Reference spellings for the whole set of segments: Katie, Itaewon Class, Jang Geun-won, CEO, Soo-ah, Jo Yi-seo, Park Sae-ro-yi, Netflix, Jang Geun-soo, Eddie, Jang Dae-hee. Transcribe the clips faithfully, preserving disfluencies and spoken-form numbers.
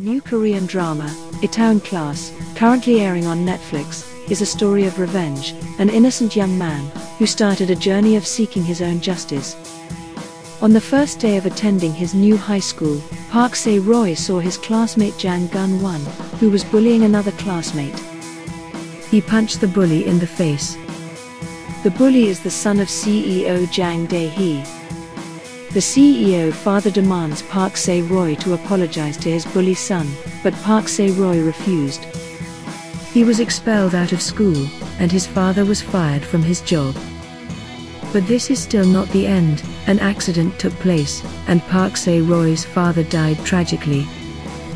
New Korean drama, Itaewon Class, currently airing on Netflix, is a story of revenge, an innocent young man, who started a journey of seeking his own justice. On the first day of attending his new high school, Park Sae-ro-yi saw his classmate Jang Geun-won, who was bullying another classmate. He punched the bully in the face. The bully is the son of C E O Jang Dae-hee. The C E O father demands Park Sae-ro-yi to apologize to his bully son, but Park Sae-ro-yi refused. He was expelled out of school, and his father was fired from his job. But this is still not the end. An accident took place, and Park Sae-ro-yi's father died tragically.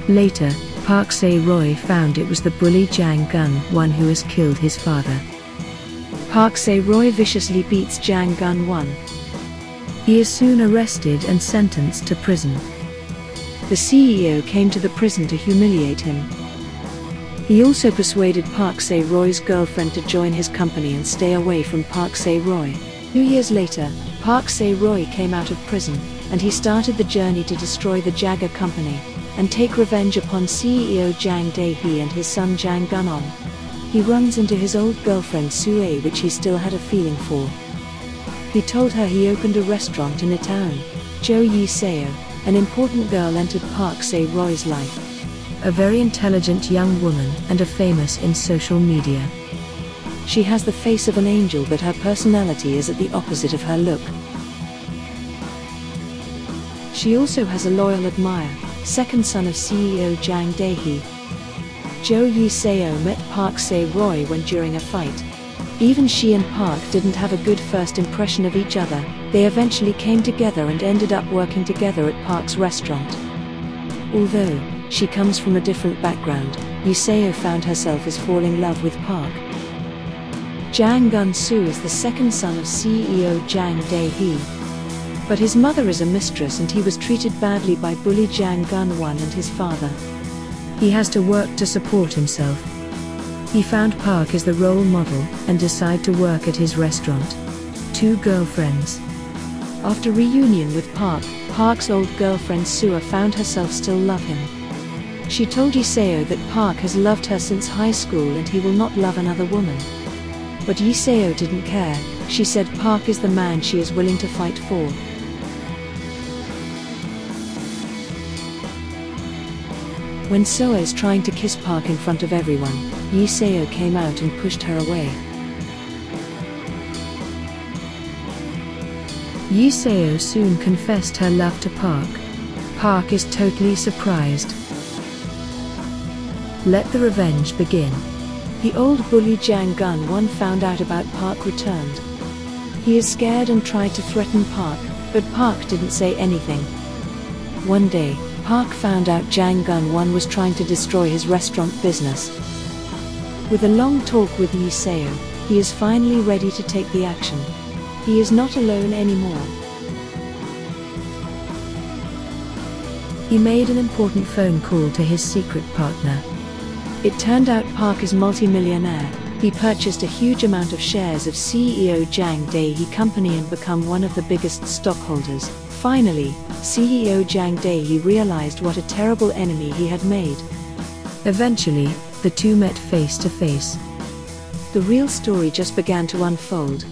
Later, Park Sae-ro-yi found it was the bully Jang Geun-won who has killed his father. Park Sae-ro-yi viciously beats Jang Geun-won. He is soon arrested and sentenced to prison. The C E O came to the prison to humiliate him. He also persuaded Park Sae-roy's girlfriend to join his company and stay away from Park Sae-ro-yi. Two years later, Park Sae-ro-yi came out of prison, and he started the journey to destroy the Jagger company, and take revenge upon C E O Jang Dae-hee and his son Jang Geun-won. He runs into his old girlfriend Soo-ah, which he still had a feeling for. He told her he opened a restaurant in Itaewon. Jo Yi-seo, an important girl, entered Park Sae-roy's life. A very intelligent young woman and a famous in social media. She has the face of an angel, but her personality is at the opposite of her look. She also has a loyal admirer, second son of C E O Jang Dae-hee. Jo Yi-seo met Park Sae-ro-yi when during a fight. Even she and Park didn't have a good first impression of each other. They eventually came together and ended up working together at Park's restaurant. Although she comes from a different background, Yi-seo found herself as falling in love with Park. Jang Geun-soo is the second son of C E O Jang Dae-hee. But his mother is a mistress and he was treated badly by bully Jang Geun-won and his father. He has to work to support himself. He found Park as the role model and decided to work at his restaurant. Two girlfriends. After reunion with Park, Park's old girlfriend Soo-ah found herself still love him. She told Yi-seo that Park has loved her since high school and he will not love another woman. But Yi-seo didn't care. She said Park is the man she is willing to fight for. When Soo-ah is trying to kiss Park in front of everyone, Yi-seo came out and pushed her away. Yi-seo soon confessed her love to Park. Park is totally surprised. Let the revenge begin. The old bully Jang Geun-won found out about Park returned. He is scared and tried to threaten Park, but Park didn't say anything. One day, Park found out Jang Geun-won was trying to destroy his restaurant business. With a long talk with Yi-seo, he is finally ready to take the action. He is not alone anymore. He made an important phone call to his secret partner. It turned out Park is multimillionaire. He purchased a huge amount of shares of C E O Jang Dae-hee company and become one of the biggest stockholders. Finally, C E O Jang Dae-hee realized what a terrible enemy he had made. Eventually, the two met face to face. The real story just began to unfold.